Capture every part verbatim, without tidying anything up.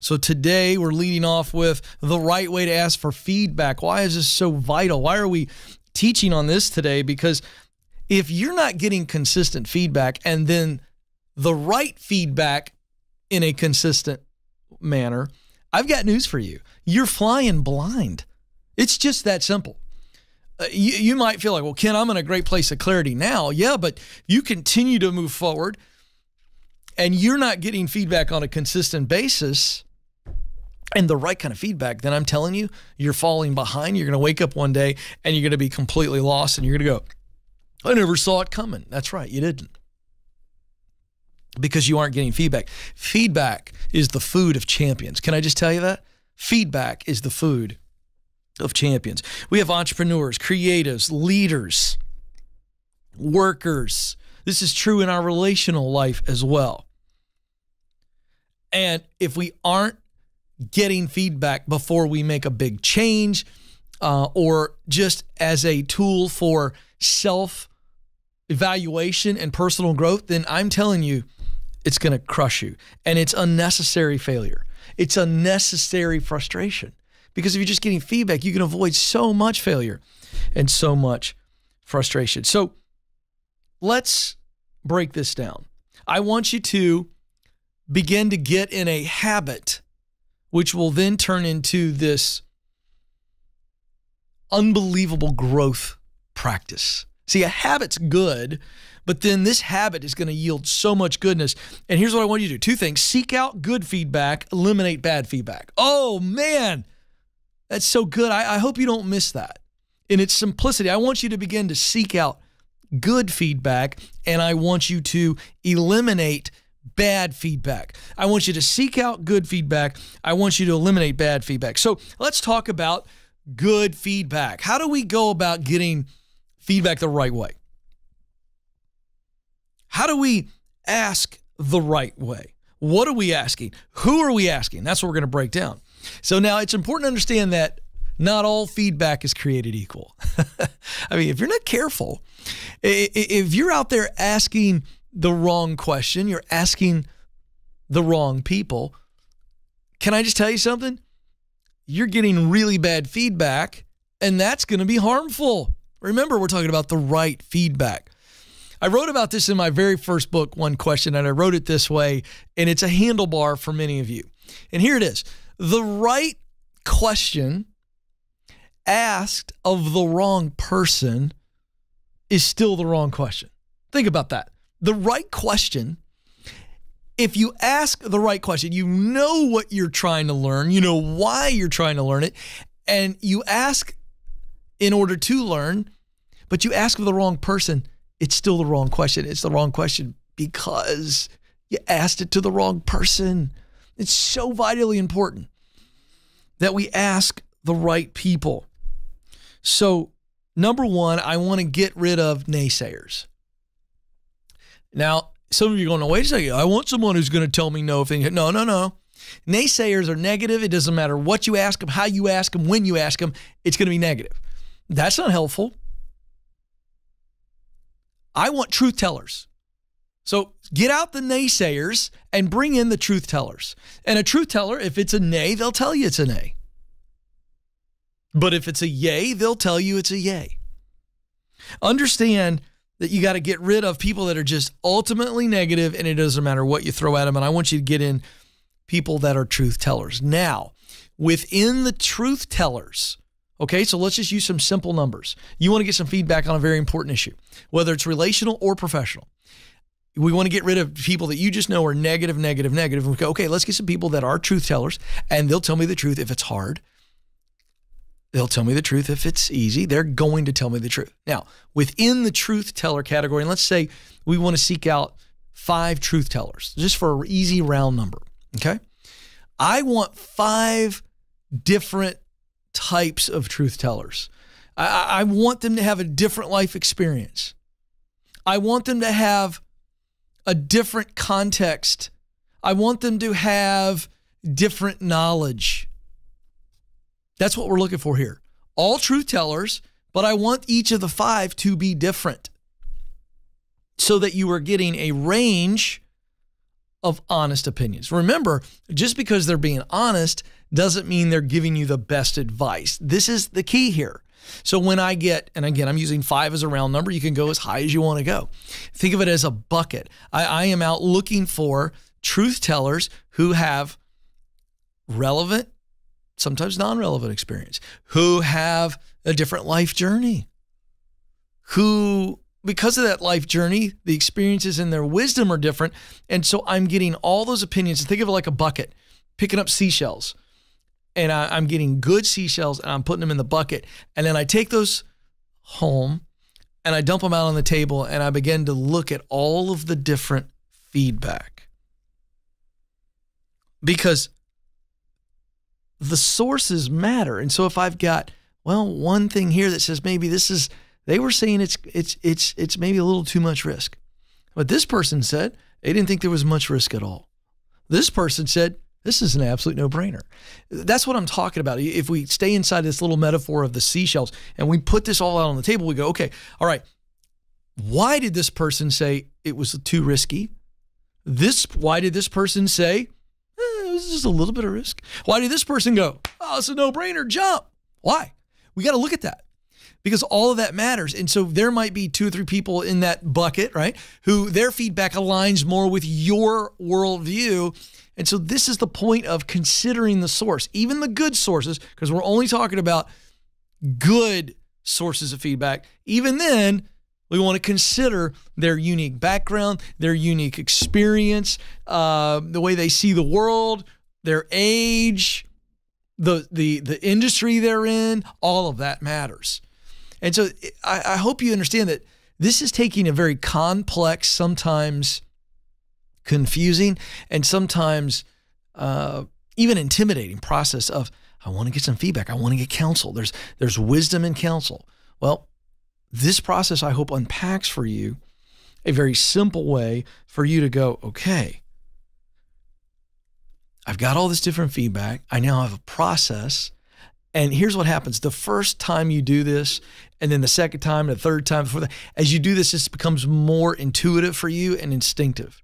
So today we're leading off with the right way to ask for feedback. Why is this so vital? Why are we teaching on this today? Because if you're not getting consistent feedback and then the right feedback in a consistent manner, I've got news for you. You're flying blind. It's just that simple. Uh, you, you might feel like, well, Ken, I'm in a great place of clarity now. Yeah, but you continue to move forward and you're not getting feedback on a consistent basis and the right kind of feedback, then I'm telling you, you're falling behind. You're going to wake up one day and you're going to be completely lost and you're going to go, I never saw it coming. That's right, you didn't. Because you aren't getting feedback. Feedback is the food of champions. Can I just tell you that? Feedback is the food of champions. We have entrepreneurs, creatives, leaders, workers. This is true in our relational life as well. And if we aren't getting feedback before we make a big change, uh, or just as a tool for self-evaluation and personal growth, then I'm telling you, it's going to crush you. And it's unnecessary failure. It's unnecessary frustration. Because if you're just getting feedback, you can avoid so much failure and so much frustration. So let's break this down. I want you to begin to get in a habit, which will then turn into this unbelievable growth practice. See, a habit's good, but then this habit is going to yield so much goodness. And here's what I want you to do. Two things. Seek out good feedback. Eliminate bad feedback. Oh, man, that's so good. I, I hope you don't miss that. In its simplicity, I want you to begin to seek out good feedback, and I want you to eliminate bad feedback. I want you to seek out good feedback. I want you to eliminate bad feedback. So let's talk about good feedback. How do we go about getting feedback the right way? How do we ask the right way? What are we asking? Who are we asking? That's what we're going to break down. So now it's important to understand that not all feedback is created equal. I mean, if you're not careful, if you're out there asking the wrong question, you're asking the wrong people. Can I just tell you something? You're getting really bad feedback, and that's going to be harmful. Remember, we're talking about the right feedback. I wrote about this in my very first book, One Question, and I wrote it this way, and it's a handlebar for many of you. And here it is. The right question asked of the wrong person is still the wrong question. Think about that. The right question, if you ask the right question, you know what you're trying to learn, you know why you're trying to learn it, and you ask in order to learn, but you ask of the wrong person, it's still the wrong question. It's the wrong question because you asked it to the wrong person. It's so vitally important that we ask the right people. So, number one, I want to get rid of naysayers. Now, some of you are going, no, wait a second, I want someone who's going to tell me no. If they, no, no, no. Naysayers are negative. It doesn't matter what you ask them, how you ask them, when you ask them, it's going to be negative. That's not helpful. I want truth tellers. So get out the naysayers and bring in the truth tellers. And a truth teller, if it's a nay, they'll tell you it's a nay. But if it's a yay, they'll tell you it's a yay. Understand that you got to get rid of people that are just ultimately negative, and it doesn't matter what you throw at them. And I want you to get in people that are truth tellers. Now, within the truth tellers, okay, so let's just use some simple numbers. You want to get some feedback on a very important issue, whether it's relational or professional. We want to get rid of people that you just know are negative, negative, negative. And we go, okay, let's get some people that are truth tellers, and they'll tell me the truth if it's hard. They'll tell me the truth if it's easy. They're going to tell me the truth. Now, within the truth teller category, and let's say we want to seek out five truth tellers, just for an easy round number, okay? I want five different types of truth tellers. I, I want them to have a different life experience. I want them to have a different context. I want them to have different knowledge. That's what we're looking for here. All truth tellers, but I want each of the five to be different so that you are getting a range of honest opinions. Remember, just because they're being honest doesn't mean they're giving you the best advice. This is the key here. So when I get, and again, I'm using five as a round number, you can go as high as you want to go. Think of it as a bucket. I, I am out looking for truth tellers who have relevant, sometimes non-relevant experience, who have a different life journey, who, because of that life journey, the experiences and their wisdom are different. And so I'm getting all those opinions. Think of it like a bucket, picking up seashells. And I, I'm getting good seashells and I'm putting them in the bucket. And then I take those home and I dump them out on the table and I begin to look at all of the different feedback. Because the sources matter. And so if I've got, well, one thing here that says maybe this is, they were saying it's, it's, it's, it's maybe a little too much risk. But this person said they didn't think there was much risk at all. This person said, this is an absolute no-brainer. That's what I'm talking about. If we stay inside this little metaphor of the seashells and we put this all out on the table, we go, okay, all right, why did this person say it was too risky? This, why did this person say, eh, it was just a little bit of risk? Why did this person go, oh, it's a no-brainer, jump? Why? We got to look at that because all of that matters. And so there might be two or three people in that bucket, right, who their feedback aligns more with your worldview. And so this is the point of considering the source, even the good sources, because we're only talking about good sources of feedback. Even then, we want to consider their unique background, their unique experience, uh, the way they see the world, their age, the, the, the industry they're in, all of that matters. And so I, I hope you understand that this is taking a very complex, sometimes confusing and sometimes uh, even intimidating process of, I want to get some feedback. I want to get counsel. There's, there's wisdom in counsel. Well, this process, I hope, unpacks for you a very simple way for you to go, okay, I've got all this different feedback. I now have a process. And here's what happens. The first time you do this, and then the second time, and the third time before that, as you do this, this becomes more intuitive for you and instinctive.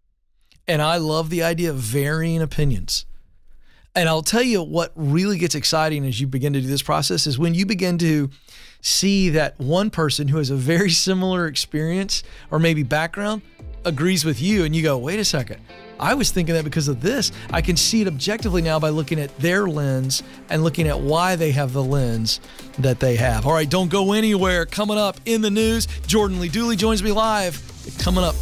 And I love the idea of varying opinions. And I'll tell you what really gets exciting as you begin to do this process is when you begin to see that one person who has a very similar experience or maybe background agrees with you and you go, wait a second, I was thinking that because of this. I can see it objectively now by looking at their lens and looking at why they have the lens that they have. All right, don't go anywhere. Coming up in the news, Jordan Lee Dooley joins me live. Coming up.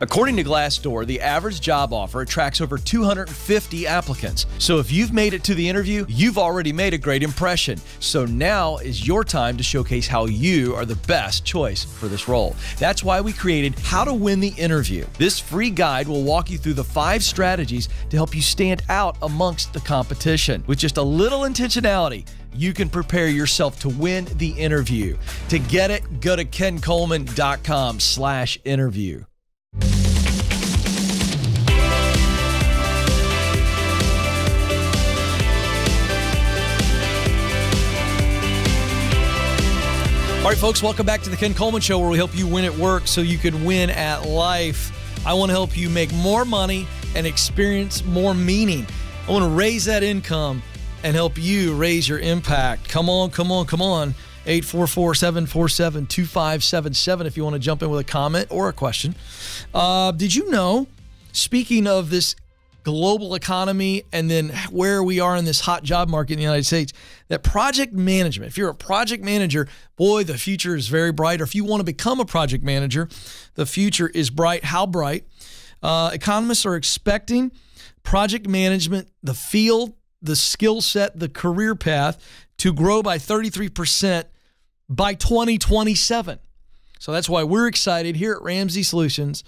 According to Glassdoor, the average job offer attracts over two hundred fifty applicants. So if you've made it to the interview, you've already made a great impression. So now is your time to showcase how you are the best choice for this role. That's why we created How to Win the Interview. This free guide will walk you through the five strategies to help you stand out amongst the competition. With just a little intentionality, you can prepare yourself to win the interview. To get it, go to kencoleman.com slash interview. All right, folks, welcome back to The Ken Coleman Show, where we help you win at work so you can win at life. I want to help you make more money and experience more meaning. I want to raise that income and help you raise your impact. Come on, come on, come on. eight four four, seven four seven, two five seven seven if you want to jump in with a comment or a question. Uh, did you know, speaking of this global economy and then where we are in this hot job market in the United States, that project management, if you're a project manager, boy, the future is very bright. Or if you want to become a project manager, the future is bright. How bright? Uh, economists are expecting project management, the field, the skill set, the career path to grow by thirty-three percent by twenty twenty-seven. So that's why we're excited here at Ramsey Solutions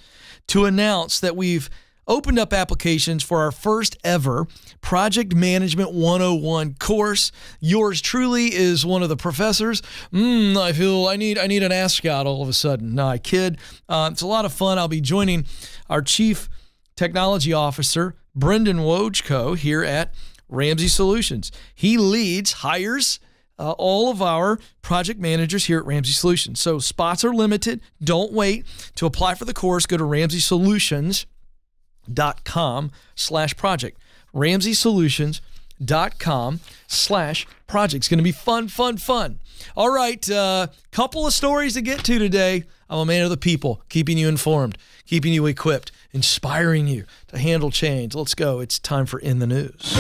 to announce that we've opened up applications for our first ever Project Management one oh one course. Yours truly is one of the professors. Mm, I feel I need I need an ascot all of a sudden. No, I kid. Uh, it's a lot of fun. I'll be joining our Chief Technology Officer, Brendan Wojko, here at Ramsey Solutions. He leads, hires, uh, all of our project managers here at Ramsey Solutions. So spots are limited. Don't wait. To apply for the course, go to ramsey solutions dot com slash project. ramsey solutions dot com slash project. It's going to be fun, fun, fun. All right, a uh, couple of stories to get to today. I'm a man of the people, keeping you informed, keeping you equipped, inspiring you to handle change. Let's go. It's time for In the News.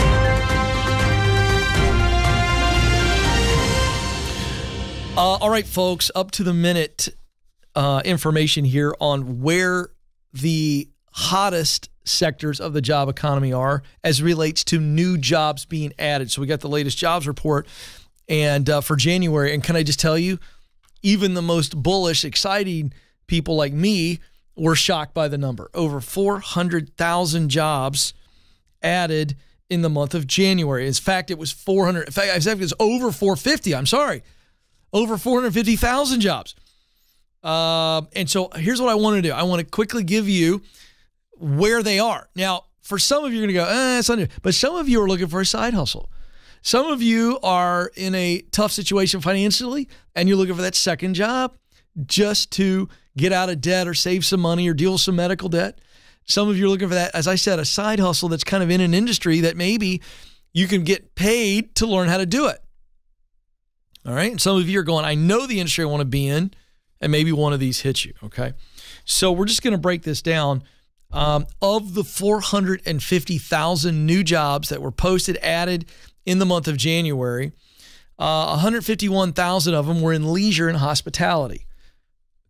Uh, all right, folks, up to the minute uh, information here on where the hottest sectors of the job economy are as relates to new jobs being added. So we got the latest jobs report and uh, for January. And can I just tell you, even the most bullish, exciting people like me were shocked by the number. Over four hundred thousand jobs added in the month of January. In fact, it was four hundred. In fact, I said it was over four hundred fifty. I'm sorry. Over four hundred fifty thousand jobs. Uh, and so here's what I want to do. I want to quickly give you where they are. Now, for some of you, you're going to go, eh, it's under. But some of you are looking for a side hustle. Some of you are in a tough situation financially, and you're looking for that second job just to get out of debt or save some money or deal with some medical debt. Some of you are looking for that, as I said, a side hustle that's kind of in an industry that maybe you can get paid to learn how to do it. All right? And some of you are going, I know the industry I want to be in, and maybe one of these hits you, okay? So we're just going to break this down. Um, of the four hundred fifty thousand new jobs that were posted, added in the month of January, uh, one hundred fifty-one thousand of them were in leisure and hospitality.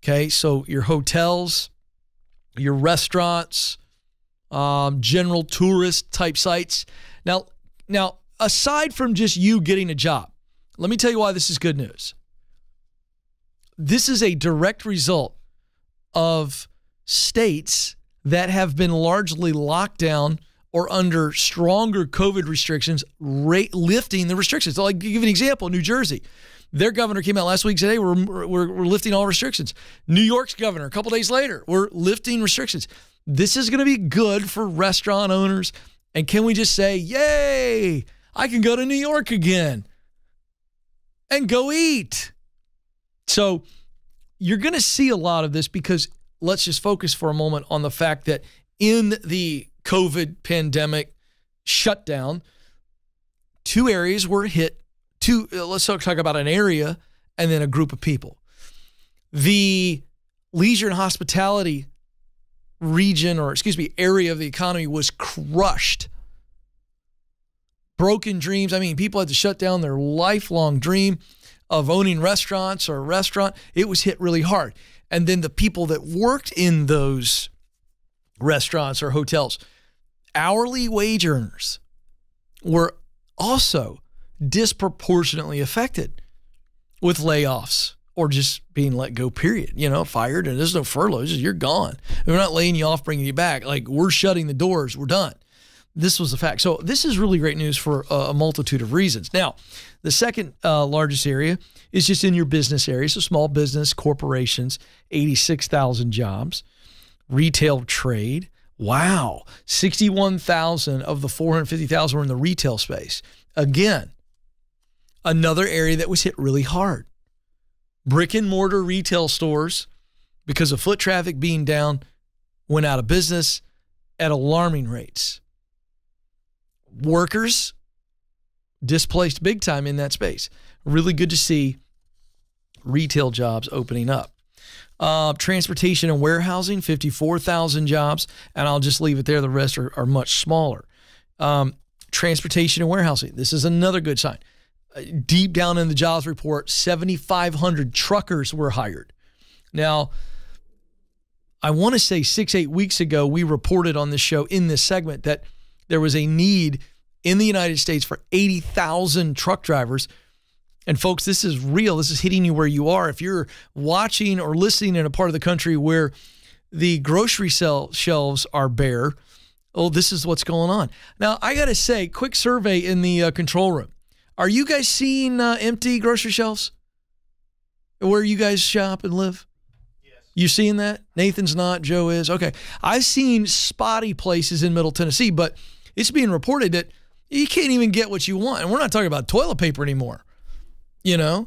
Okay, so your hotels, your restaurants, um, general tourist type sites. Now, now, aside from just you getting a job, let me tell you why this is good news. This is a direct result of states that have been largely locked down or under stronger COVID restrictions, rate, lifting the restrictions. So I'll give you an example, New Jersey. Their governor came out last week today, we're, we're, we're lifting all restrictions. New York's governor, a couple days later, we're lifting restrictions. This is going to be good for restaurant owners. And can we just say, yay, I can go to New York again and go eat. So you're going to see a lot of this because let's just focus for a moment on the fact that in the COVID pandemic shutdown, two areas were hit. Two, let's talk about an area and then a group of people. The leisure and hospitality region, or excuse me, area of the economy was crushed. Broken dreams. I mean, people had to shut down their lifelong dream of owning restaurants or a restaurant. It was hit really hard. And then the people that worked in those restaurants or hotels, hourly wage earners, were also disproportionately affected with layoffs or just being let go, period. You know, fired, and there's no furloughs. You're gone. We're not laying you off, bringing you back. Like, we're shutting the doors. We're done. This was the fact. So this is really great news for a multitude of reasons. Now, the second uh, largest area is just in your business area. So small business, corporations, eighty-six thousand jobs, retail trade. Wow. sixty-one thousand of the four hundred fifty thousand were in the retail space. Again, another area that was hit really hard. Brick and mortar retail stores, because of foot traffic being down, went out of business at alarming rates. Workers displaced big time in that space. Really good to see retail jobs opening up. Uh, transportation and warehousing, fifty-four thousand jobs. And I'll just leave it there. The rest are, are much smaller. Um, transportation and warehousing. This is another good sign. Uh, deep down in the jobs report, seventy-five hundred truckers were hired. Now, I want to say six, eight weeks ago, we reported on this show in this segment that there was a need in the United States for eighty thousand truck drivers. And folks, this is real. This is hitting you where you are. If you're watching or listening in a part of the country where the grocery sell shelves are bare, oh, this is what's going on. Now, I got to say, quick survey in the uh, control room. Are you guys seeing uh, empty grocery shelves where you guys shop and live? You seeing that? Nathan's not, Joe is. Okay. I've seen spotty places in Middle Tennessee, but it's being reported that you can't even get what you want. And we're not talking about toilet paper anymore. you know?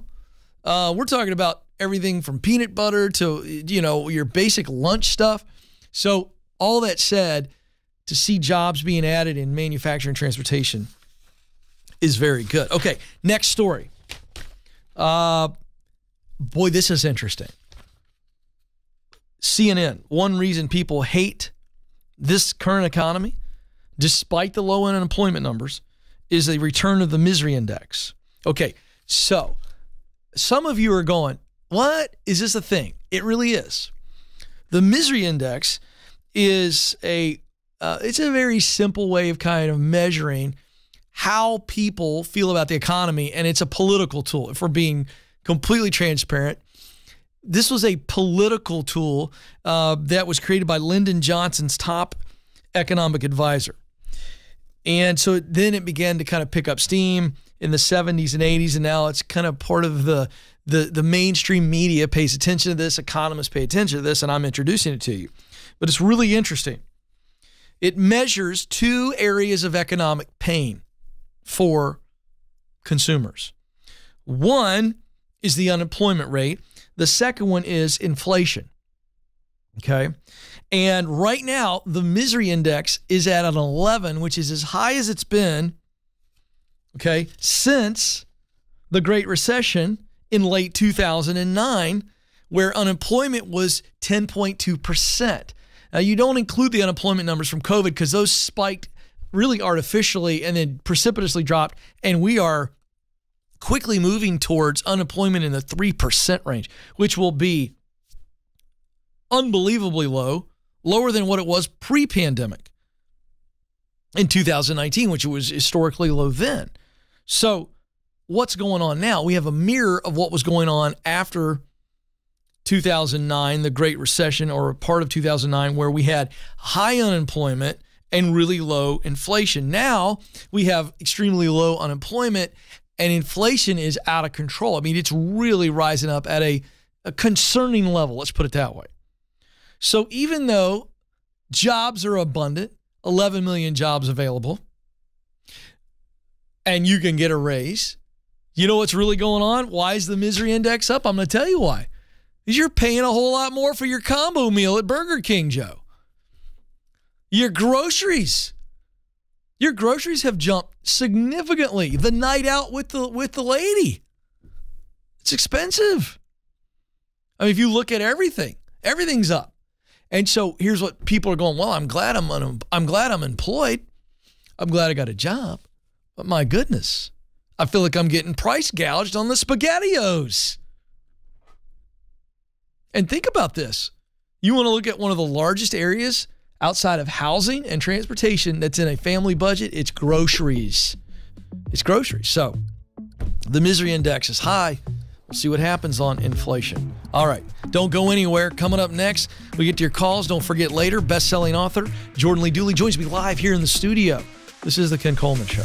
Uh, we're talking about everything from peanut butter to, you know, your basic lunch stuff. So all that said, to see jobs being added in manufacturing and transportation is very good. Okay, next story. Uh, boy, this is interesting. C N N, one reason people hate this current economy, despite the low unemployment numbers, is the return of the misery index. Okay, so some of you are going, what? Is this a thing? It really is. The misery index is a, uh, it's a very simple way of kind of measuring how people feel about the economy, and it's a political tool. If we're being completely transparent, this was a political tool uh, that was created by Lyndon Johnson's top economic advisor. And so then it began to kind of pick up steam in the seventies and eighties, and now it's kind of part of the, the, the mainstream media pays attention to this, economists pay attention to this, and I'm introducing it to you. But it's really interesting. It measures two areas of economic pain for consumers. One is the unemployment rate. The second one is inflation, okay? And right now, the misery index is at an eleven, which is as high as it's been, okay, since the Great Recession in late two thousand nine, where unemployment was ten point two percent. Now, you don't include the unemployment numbers from COVID because those spiked really artificially and then precipitously dropped, and we are quickly moving towards unemployment in the three percent range, which will be unbelievably low, lower than what it was pre-pandemic in two thousand nineteen, which was historically low then. So what's going on now? We have a mirror of what was going on after two thousand nine, the Great Recession, or a part of two thousand nine, where we had high unemployment and really low inflation. Now we have extremely low unemployment, and inflation is out of control. I mean, it's really rising up at a, a concerning level. Let's put it that way. So even though jobs are abundant, eleven million jobs available, and you can get a raise, you know what's really going on? Why is the misery index up? I'm going to tell you why. Because you're paying a whole lot more for your combo meal at Burger King, Joe. Your groceries. Your groceries have jumped significantly. The night out with the with the lady, it's expensive. I mean, if you look at everything, everything's up. And so here's what people are going, well, I'm glad I'm un I'm glad I'm employed. I'm glad I got a job. But my goodness, I feel like I'm getting price gouged on the SpaghettiOs. And think about this. You want to look at one of the largest areas outside of housing and transportation that's in a family budget, it's groceries. It's groceries. So the misery index is high. We'll see what happens on inflation. All right, don't go anywhere. Coming up next, we get to your calls. Don't forget later, best-selling author Jordan Lee Dooley joins me live here in the studio. This is The Ken Coleman Show.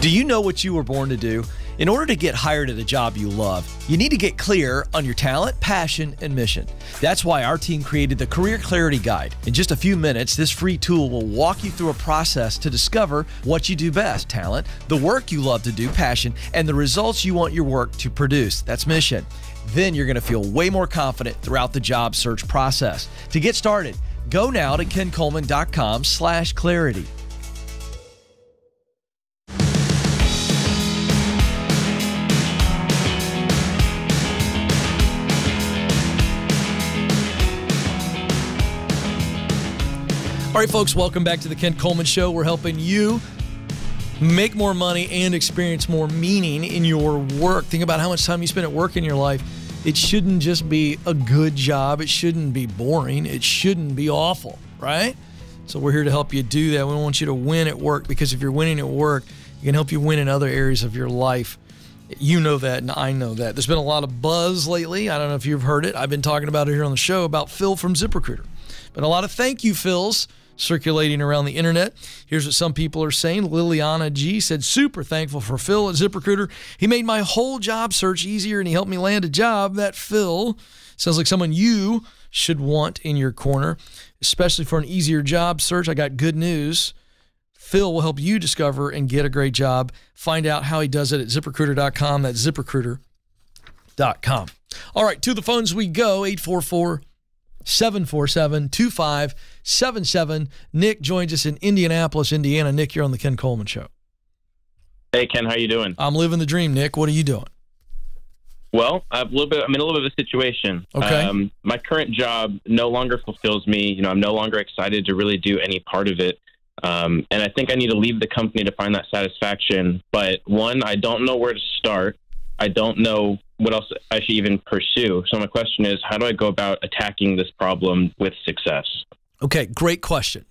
Do you know what you were born to do? In order to get hired at a job you love, you need to get clear on your talent, passion, and mission. That's why our team created the Career Clarity Guide. In just a few minutes, this free tool will walk you through a process to discover what you do best, talent, the work you love to do, passion, and the results you want your work to produce. That's mission. Then you're going to feel way more confident throughout the job search process. To get started, go now to ken coleman dot com slash clarity. All right, folks, welcome back to The Ken Coleman Show. We're helping you make more money and experience more meaning in your work. Think about how much time you spend at work in your life. It shouldn't just be a good job. It shouldn't be boring. It shouldn't be awful, right? So we're here to help you do that. We want you to win at work, because if you're winning at work, it can help you win in other areas of your life. You know that, and I know that. There's been a lot of buzz lately. I don't know if you've heard it. I've been talking about it here on the show about Phil from ZipRecruiter. But a lot of thank you, Phils. circulating around the internet. Here's what some people are saying. Liliana G said, super thankful for Phil at ZipRecruiter. He made my whole job search easier and he helped me land a job. That Phil sounds like someone you should want in your corner, especially for an easier job search. I got good news. Phil will help you discover and get a great job. Find out how he does it at ZipRecruiter dot com. That's ZipRecruiter dot com. All right, to the phones we go. eight four four, seven four seven, two five seven seven. Nick joins us in Indianapolis, Indiana. Nick, you're on the Ken Coleman Show. Hey, Ken, how you doing? I'm living the dream, Nick. What are you doing? Well, I've a little bit, I'm in a little bit of a situation. Okay. Um, my current job no longer fulfills me. You know, I'm no longer excited to really do any part of it. Um, and I think I need to leave the company to find that satisfaction. But one, I don't know where to start. I don't know what else I should even pursue. So my question is, how do I go about attacking this problem with success? Okay, great question.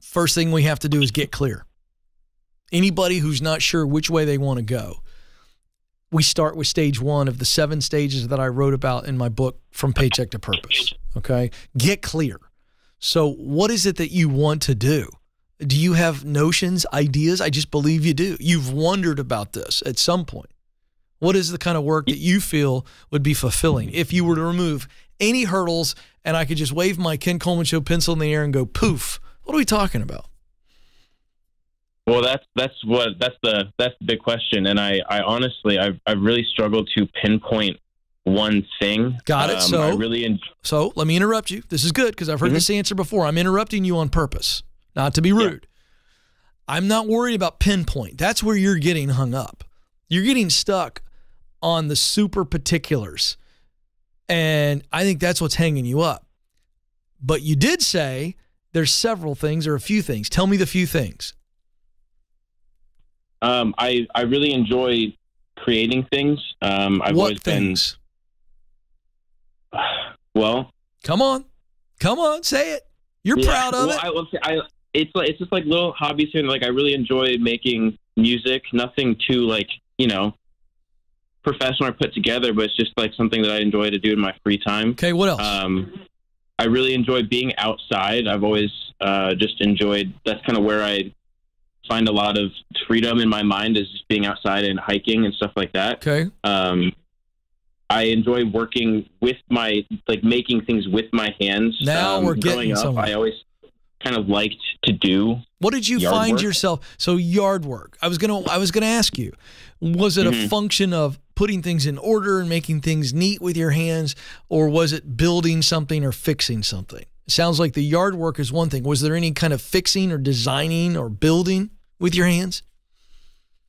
First thing we have to do is get clear. Anybody who's not sure which way they want to go, we start with stage one of the seven stages that I wrote about in my book, From Paycheck to Purpose. Okay, get clear. So what is it that you want to do? Do you have notions, ideas? I just believe you do. You've wondered about this at some point. What is the kind of work that you feel would be fulfilling? If you were to remove any hurdles and I could just wave my Ken Coleman Show pencil in the air and go poof, what are we talking about? Well, that's that's what that's the that's the big question, and I I honestly I've I've really struggled to pinpoint one thing. Got it. Um, so I really so let me interrupt you. This is good because I've heard mm-hmm. this answer before. I'm interrupting you on purpose, not to be rude. Yeah. I'm not worried about pinpoint. That's where you're getting hung up. You're getting stuck on the super particulars. And I think that's what's hanging you up. But you did say there's several things or a few things. Tell me the few things. Um, I, I really enjoy creating things. Um, I've what always things? been, well, come on, come on, say it. You're yeah, proud of well, it. I will say, I, it's like, it's just like little hobbies here. Like I really enjoy making music, nothing too like, you know, professional or put together, but it's just like something that I enjoy to do in my free time. Okay, what else? Um, I really enjoy being outside. I've always uh, just enjoyed, that's kind of where I find a lot of freedom in my mind is just being outside and hiking and stuff like that. Okay. Um, I enjoy working with my, like making things with my hands. Now um, we're getting up, somewhere. I always kind of liked to do. What did you find work? yourself? So yard work. I was going to, I was going to ask you, was it mm-hmm. a function of putting things in order and making things neat with your hands, or was it building something or fixing something? It sounds like the yard work is one thing. Was there any kind of fixing or designing or building with your hands?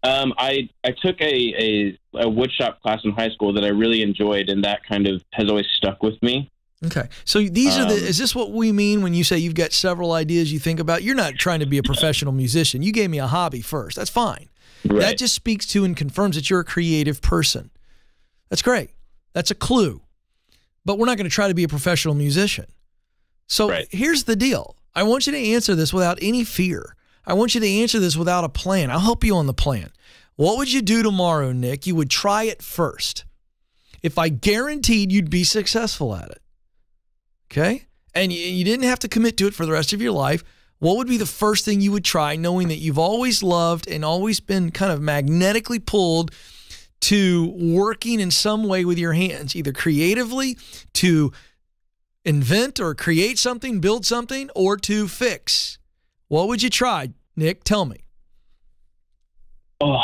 Um, I, I took a, a, a woodshop class in high school that I really enjoyed, and that kind of has always stuck with me. Okay. So these um, are the, is this what we mean when you say you've got several ideas you think about? You're not trying to be a professional musician. You gave me a hobby first. That's fine. Right. That just speaks to and confirms that you're a creative person. That's great. That's a clue. But we're not going to try to be a professional musician. So right. here's the deal. I want you to answer this without any fear. I want you to answer this without a plan. I'll help you on the plan. What would you do tomorrow, Nick? You would try it first. If I guaranteed you'd be successful at it, okay? And you didn't have to commit to it for the rest of your life. What would be the first thing you would try, knowing that you've always loved and always been kind of magnetically pulled to working in some way with your hands, either creatively to invent or create something, build something, or to fix? What would you try, Nick? Tell me. Oh,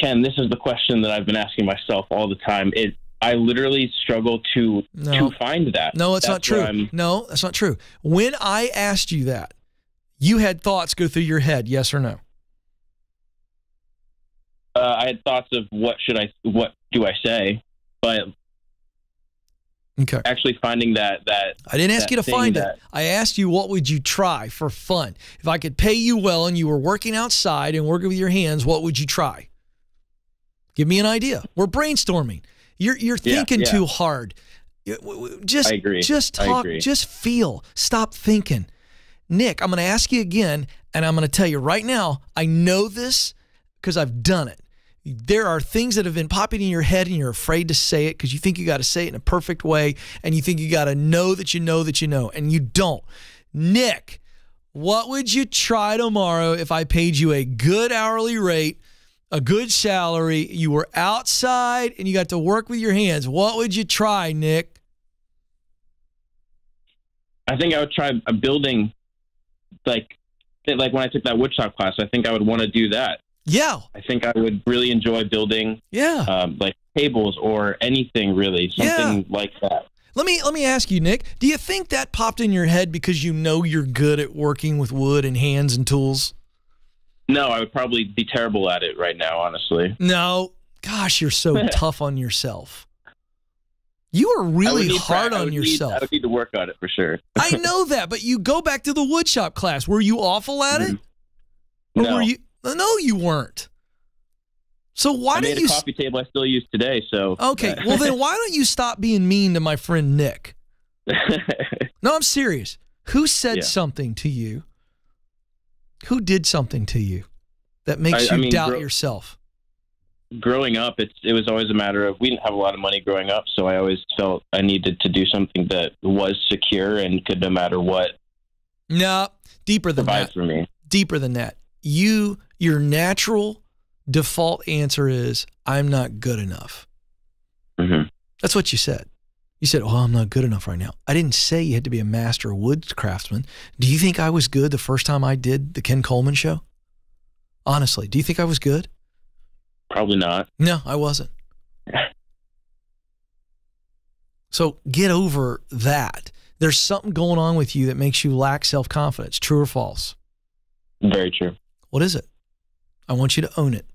Ken, this is the question that I've been asking myself all the time. It, I literally struggle to, no. to find that. No, it's not true. No, that's not true. When I asked you that, you had thoughts go through your head, yes or no? Uh, I had thoughts of what should I, what do I say, but okay. actually finding that that I didn't ask you to find it. I asked you what would you try for fun. If I could pay you well and you were working outside and working with your hands, what would you try? Give me an idea. We're brainstorming. You're you're thinking yeah, yeah. too hard. Just I agree. just talk. I agree. Just feel. Stop thinking. Nick, I'm going to ask you again, and I'm going to tell you right now, I know this because I've done it. There are things that have been popping in your head, and you're afraid to say it because you think you got to say it in a perfect way, and you think you got to know that you know that you know, and you don't. Nick, What would you try tomorrow if I paid you a good hourly rate, a good salary, you were outside, and you got to work with your hands? What would you try, Nick? I think I would try a building, like like when I took that woodshop class, I think I would want to do that. Yeah. I think I would really enjoy building yeah. um, like tables or anything really, something yeah. like that. Let me let me ask you, Nick, do you think that popped in your head because you know you're good at working with wood and hands and tools? No, I would probably be terrible at it right now, honestly. No. Gosh, you're so tough on yourself. You are really hard on yourself. Need, I would need to work on it for sure. I know that, but you go back to the woodshop class. Were you awful at mm-hmm. it? Or no. Were you, no, you weren't. So why do you? I made a coffee table I still use today. So okay, well then why don't you stop being mean to my friend Nick? No, I'm serious. Who said yeah. something to you? Who did something to you that makes I, you I mean, doubt yourself? Growing up, it's it was always a matter of we didn't have a lot of money growing up, so I always felt I needed to do something that was secure and could, no matter what. No, deeper than that. For me. Deeper than that. You, your natural default answer is, I'm not good enough. Mm-hmm. That's what you said. You said, oh, I'm not good enough right now. I didn't say you had to be a master woodcraftsman. Do you think I was good the first time I did the Ken Coleman show? Honestly, do you think I was good? Probably not. No, I wasn't. So get over that. There's something going on with you that makes you lack self-confidence. True or false? Very true. What is it? I want you to own it.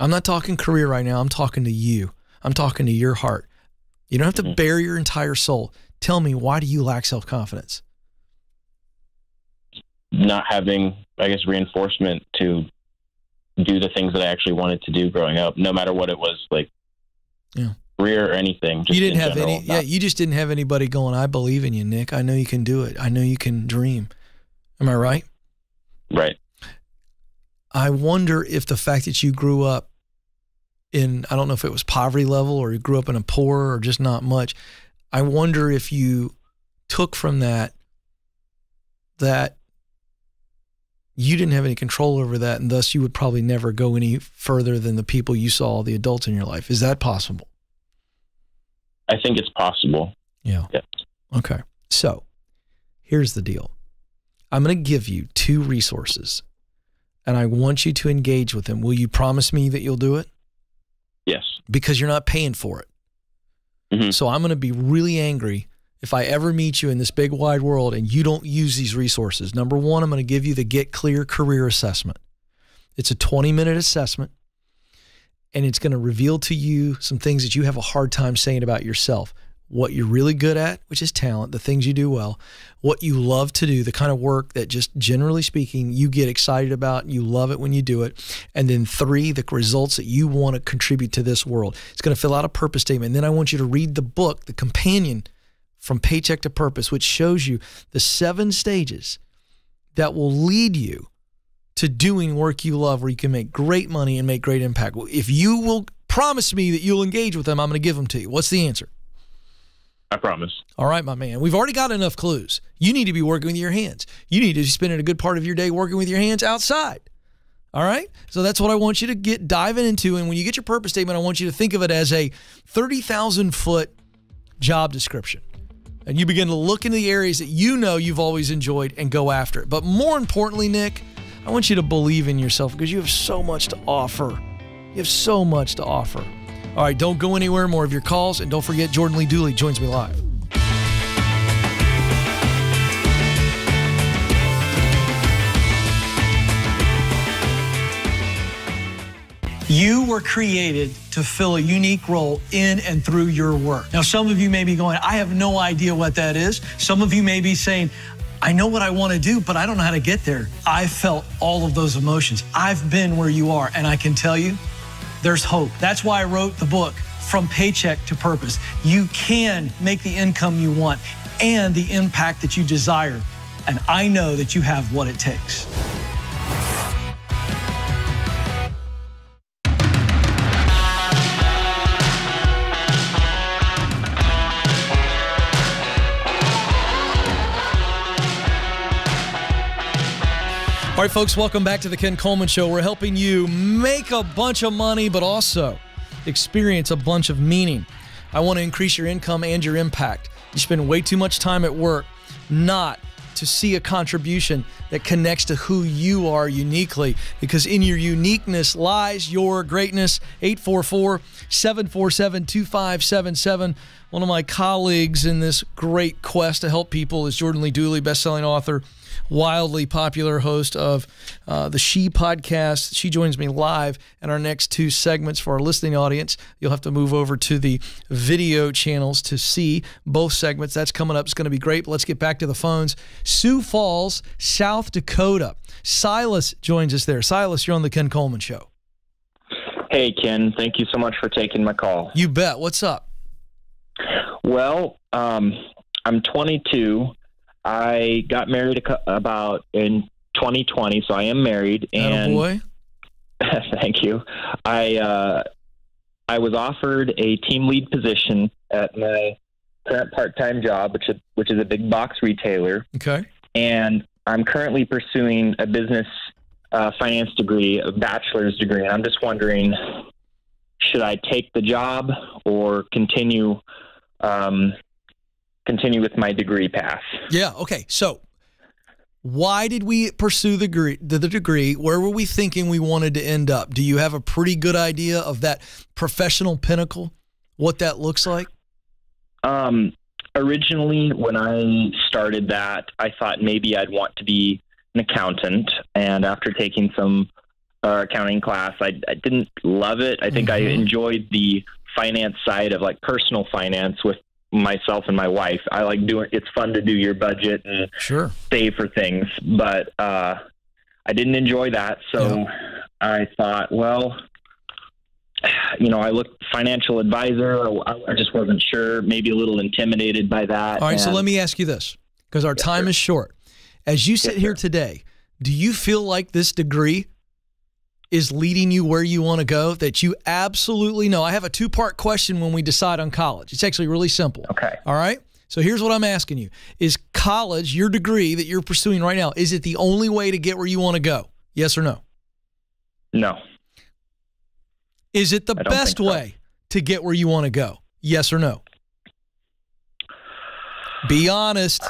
I'm not talking career right now. I'm talking to you. I'm talking to your heart. You don't have to mm-hmm. bare your entire soul. Tell me, why do you lack self-confidence? Not having, I guess, reinforcement to do the things that I actually wanted to do growing up, no matter what it was, like yeah. career or anything. Just you didn't have general, any. Yeah, you just didn't have anybody going, I believe in you, Nick. I know you can do it. I know you can dream. Am I right? Right. I wonder if the fact that you grew up in, I don't know if it was poverty level or you grew up in a poor or just not much. I wonder if you took from that, that you didn't have any control over that, and thus you would probably never go any further than the people you saw, the adults in your life. Is that possible? I think it's possible. Yeah. Yes. Okay. So here's the deal. I'm going to give you two resources, and I want you to engage with them. Will you promise me that you'll do it? Yes. Because you're not paying for it. Mm-hmm. So I'm going to be really angry if I ever meet you in this big wide world and you don't use these resources. Number one, I'm going to give you the Get Clear Career Assessment. It's a twenty minute assessment, and it's going to reveal to you some things that you have a hard time saying about yourself. What you're really good at, which is talent, the things you do well, what you love to do, the kind of work that just generally speaking, you get excited about, you love it when you do it. And then three, the results that you want to contribute to this world. It's going to fill out a purpose statement. And then I want you to read the book, The Companion, From Paycheck to Purpose, which shows you the seven stages that will lead you to doing work you love, where you can make great money and make great impact. If you will promise me that you'll engage with them, I'm going to give them to you. What's the answer? I promise. All right, my man. We've already got enough clues. You need to be working with your hands. You need to be spending a good part of your day working with your hands outside. All right? So that's what I want you to get diving into. And when you get your purpose statement, I want you to think of it as a thirty thousand foot job description. And you begin to look into the areas that you know you've always enjoyed and go after it. But more importantly, Nick, I want you to believe in yourself, because you have so much to offer. You have so much to offer. All right, don't go anywhere. More of your calls. And don't forget, Jordan Lee Dooley joins me live. You were created to fill a unique role in and through your work. Now, some of you may be going, I have no idea what that is. Some of you may be saying, I know what I want to do, but I don't know how to get there. I felt all of those emotions. I've been where you are, and I can tell you, there's hope. That's why I wrote the book, From Paycheck to Purpose. You can make the income you want and the impact that you desire. And I know that you have what it takes. right, folks, welcome back to The Ken Coleman Show. We're helping you make a bunch of money, but also experience a bunch of meaning. I want to increase your income and your impact. You spend way too much time at work not to see a contribution that connects to who you are uniquely, because in your uniqueness lies your greatness. eight four four, seven four seven, two five seven seven. One of my colleagues in this great quest to help people is Jordan Lee Dooley, best-selling author, wildly popular host of uh, the She Podcast. She joins me live in our next two segments. For our listening audience, you'll have to move over to the video channels to see both segments. That's coming up. It's going to be great. But let's get back to the phones. Sioux Falls, South Dakota. Silas joins us there. Silas, you're on The Ken Coleman Show. Hey, Ken. Thank you so much for taking my call. You bet. What's up? Well, um, I'm twenty-two. I got married about in twenty twenty, so I am married. And boy. Thank you. I uh, I was offered a team lead position at my current part-time job, which is, which is a big box retailer. Okay. And I'm currently pursuing a business uh, finance degree, a bachelor's degree. And I'm just wondering, should I take the job or continue? Um, continue with my degree path. Yeah, okay. So why did we pursue the degree, the degree? Where were we thinking we wanted to end up? Do you have a pretty good idea of that professional pinnacle, what that looks like? Um, originally, when I started that, I thought maybe I'd want to be an accountant. And after taking some uh, accounting class, I, I didn't love it. I think mm-hmm. I enjoyed the finance side of like personal finance with myself and my wife. I like doing, it's fun to do your budget and sure. save for things, but, uh, I didn't enjoy that. So yeah. I thought, well, you know, I looked financial advisor. I just wasn't sure, maybe a little intimidated by that. All right. And so let me ask you this, because our yes, time sir. is short. As you sit yes, here sir. today, do you feel like this degree is leading you where you want to go, that you absolutely know? I have a two-part question when we decide on college. It's actually really simple. Okay. All right? So here's what I'm asking you. Is college, your degree that you're pursuing right now, is it the only way to get where you want to go? Yes or no? No. Is it the best way to get where you want to go? Yes or no? Be honest.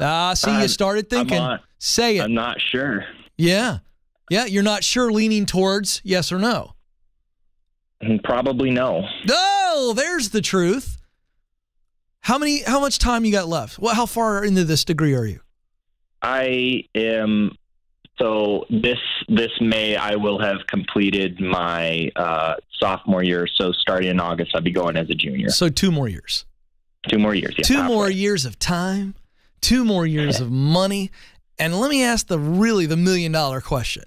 Ah, see, I'm, you started thinking. Not, Say it. I'm not sure. Yeah. Yeah, you're not sure, leaning towards yes or no? Probably no. Oh, there's the truth. How many? How much time you got left? Well, how far into this degree are you? I am. So this this May, I will have completed my uh, sophomore year. So starting in August, I'll be going as a junior. So two more years. Two more years. Yeah, two halfway. more years of time. Two more years of money. And let me ask the really the million dollar question.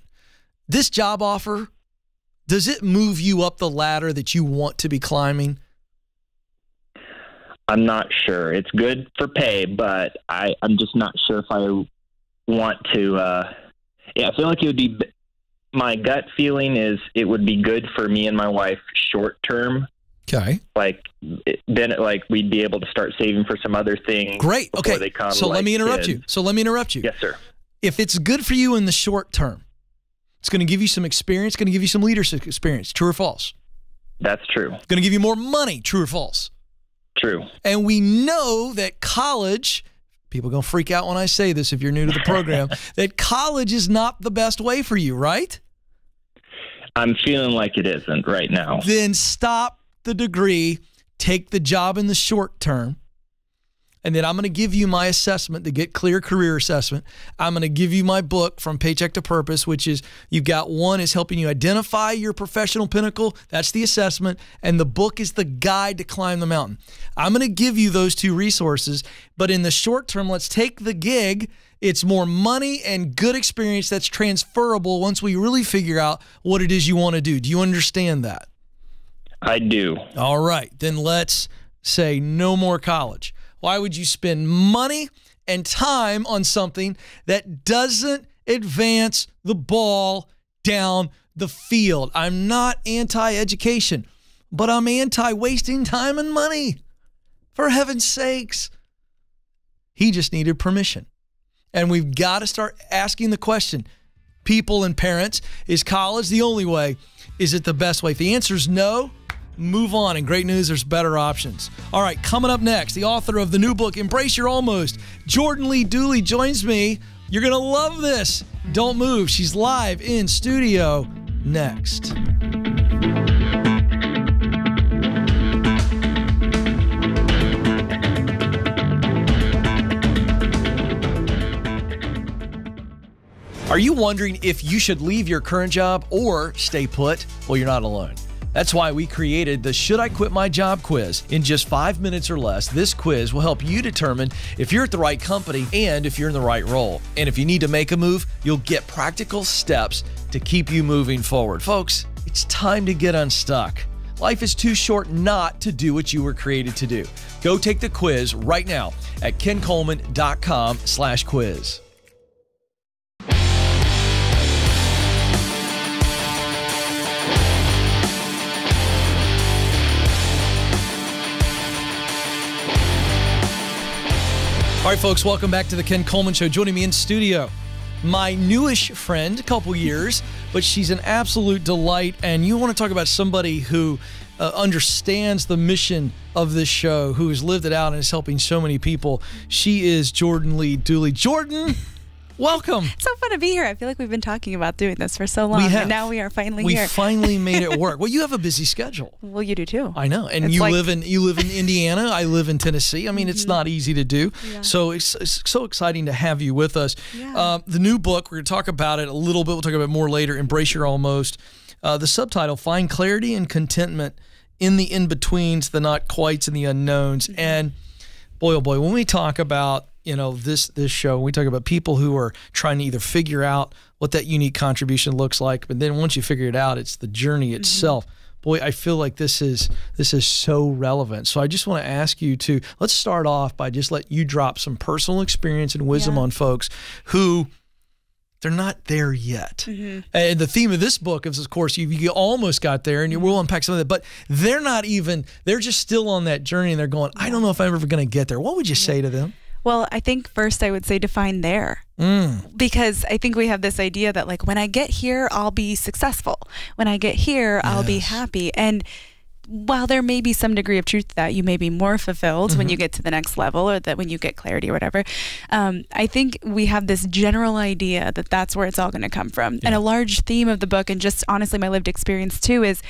This job offer, does it move you up the ladder that you want to be climbing? I'm not sure. It's good for pay, but I, I'm just not sure if I want to. Uh, yeah, I feel like it would be, my gut feeling is it would be good for me and my wife short term. Okay. Like it, then, it, like we'd be able to start saving for some other thing. Great. Okay. They come, so like let me interrupt kids. you. So let me interrupt you. Yes, sir. If it's good for you in the short term, it's going to give you some experience. Going to give you some leadership experience. True or false? That's true. Going to give you more money. True or false? True. And we know that college. People are going to freak out when I say this. If you're new to the program, that college is not the best way for you, right? I'm feeling like it isn't right now. Then stop the degree, take the job in the short term, and then I'm going to give you my assessment, the Get Clear Career Assessment. I'm going to give you my book, From Paycheck to Purpose, which is, you've got one is helping you identify your professional pinnacle. That's the assessment. And the book is the guide to climb the mountain. I'm going to give you those two resources, but in the short term, let's take the gig. It's more money and good experience that's transferable once we really figure out what it is you want to do. Do you understand that? I do. All right. Then let's say no more college. Why would you spend money and time on something that doesn't advance the ball down the field? I'm not anti-education, but I'm anti-wasting time and money. For heaven's sakes. He just needed permission. And we've got to start asking the question, people and parents. Is college the only way? Is it the best way? If the answer is no, move on. And great news, there's better options. All right, coming up next, the author of the new book, Embrace Your Almost, Jordan Lee Dooley, joins me. You're going to love this. Don't move. She's live in studio next. Are you wondering if you should leave your current job or stay put? Well, you're not alone. That's why we created the Should I Quit My Job quiz. In just five minutes or less, this quiz will help you determine if you're at the right company and if you're in the right role. And if you need to make a move, you'll get practical steps to keep you moving forward. Folks, it's time to get unstuck. Life is too short not to do what you were created to do. Go take the quiz right now at ken coleman dot com slash quiz. All right, folks, welcome back to The Ken Coleman Show. Joining me in studio, my newish friend, a couple years, but she's an absolute delight. And you want to talk about somebody who uh, understands the mission of this show, who has lived it out and is helping so many people. She is Jordan Lee Dooley. Jordan, welcome. It's so fun to be here. I feel like we've been talking about doing this for so long, and now we are finally we here. We finally made it work. Well, you have a busy schedule. Well, you do too. I know. And it's you like... live in you live in Indiana. I live in Tennessee. I mean, it's not easy to do. Yeah. So it's, it's so exciting to have you with us. Yeah. Uh, the new book, we're going to talk about it a little bit. We'll talk about it more later. Embrace Your Almost. Uh, the subtitle, Find Clarity and Contentment in the In-Betweens, the Not-Quites, and the Unknowns. Mm-hmm. And boy, oh boy, when we talk about You know, this this show, we talk about people who are trying to either figure out what that unique contribution looks like, but then once you figure it out, it's the journey itself. Mm-hmm. Boy, I feel like this is this is so relevant. So I just want to ask you to, let's start off by just let you drop some personal experience and wisdom yeah. on folks who, they're not there yet. Mm-hmm. And the theme of this book is, of course, you, you almost got there, and you will unpack some of that, but they're not even, they're just still on that journey, and they're going, I don't know if I'm ever going to get there. What would you yeah. say to them? Well, I think first I would say define there. Mm. Because I think we have this idea that like, when I get here, I'll be successful. When I get here, yes. I'll be happy. And while there may be some degree of truth to that, you may be more fulfilled mm-hmm. when you get to the next level, or that when you get clarity or whatever. Um, I think we have this general idea that that's where it's all going to come from. Yeah. And a large theme of the book, and just honestly my lived experience too, is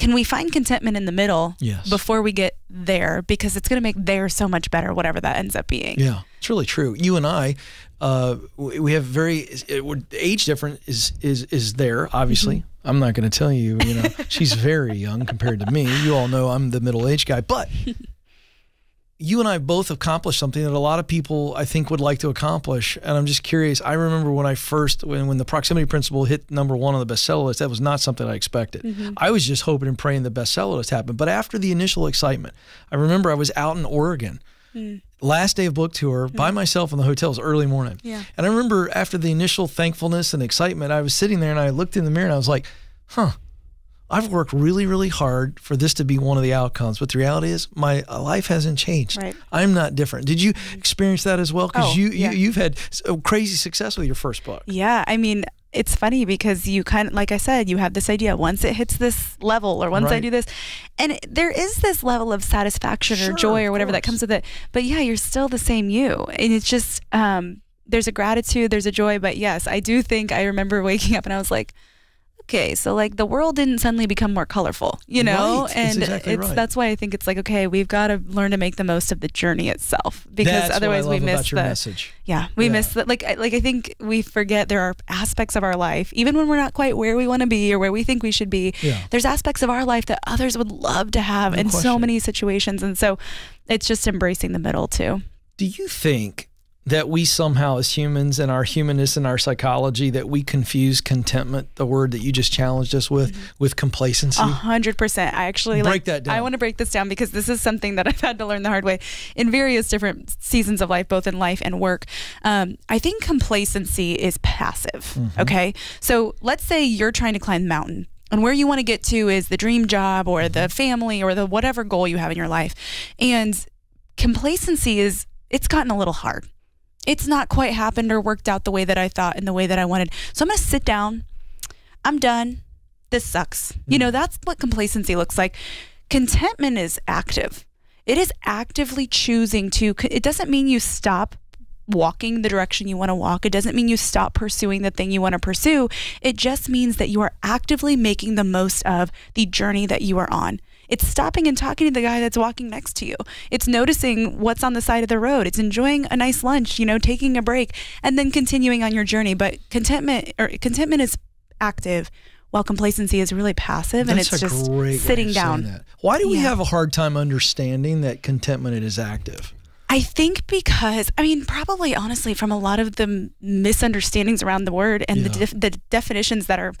can we find contentment in the middle yes. before we get there? Because it's going to make there so much better, whatever that ends up being. Yeah, it's really true. You and I, uh, we have very, age difference is, is, is there, obviously. Mm-hmm. I'm not going to tell you, you know, she's very young compared to me. You all know I'm the middle-aged guy, but you and I both accomplished something that a lot of people I think would like to accomplish. And I'm just curious. I remember when I first, when, when the Proximity Principle hit number one on the bestseller list, that was not something I expected. Mm-hmm. I was just hoping and praying the bestseller list happened. But after the initial excitement, I remember I was out in Oregon, mm. last day of book tour, mm. by myself in the hotels, early morning. Yeah. And I remember after the initial thankfulness and excitement, I was sitting there and I looked in the mirror and I was like, huh. I've worked really, really hard for this to be one of the outcomes, but the reality is my life hasn't changed. Right. I'm not different. Did you experience that as well? Because oh, you, yeah. you, you've had crazy success with your first book. Yeah, I mean, it's funny because you kind of, like I said, you have this idea, once it hits this level or once right. I do this, and it, there is this level of satisfaction sure, or joy or whatever that comes with it, but yeah, you're still the same you. And it's just, um, there's a gratitude, there's a joy, but yes, I do think I remember waking up and I was like, okay, so like the world didn't suddenly become more colorful, you know, right. and it's exactly it's, right. that's why I think it's like, okay, we've got to learn to make the most of the journey itself, because that's otherwise what I love we miss the message. Yeah, we yeah. miss that. Like, like I think we forget there are aspects of our life, even when we're not quite where we want to be or where we think we should be. Yeah. There's aspects of our life that others would love to have no in question. so many situations, and so it's just embracing the middle too. Do you think that we somehow as humans and our humanness and our psychology, that we confuse contentment, the word that you just challenged us with, mm-hmm. with complacency? A hundred percent. I actually break like, that down. I want to break this down because this is something that I've had to learn the hard way in various different seasons of life, both in life and work. Um, I think complacency is passive. Mm-hmm. Okay. So let's say you're trying to climb the mountain, and where you want to get to is the dream job or the family or the whatever goal you have in your life. And complacency is, it's gotten a little hard. it's not quite happened or worked out the way that I thought and the way that I wanted. So I'm going to sit down. I'm done. This sucks. Mm-hmm. You know, that's what complacency looks like. Contentment is active. It is actively choosing to, it doesn't mean you stop walking the direction you want to walk. It doesn't mean you stop pursuing the thing you want to pursue. It just means that you are actively making the most of the journey that you are on. It's stopping and talking to the guy that's walking next to you. It's noticing what's on the side of the road. It's enjoying a nice lunch, you know, taking a break and then continuing on your journey. But contentment or contentment is active, while complacency is really passive, and that's it's just sitting down. That. Why do we yeah. have a hard time understanding that contentment is active? I think because, I mean, probably honestly from a lot of the misunderstandings around the word and yeah. the, def the definitions that are,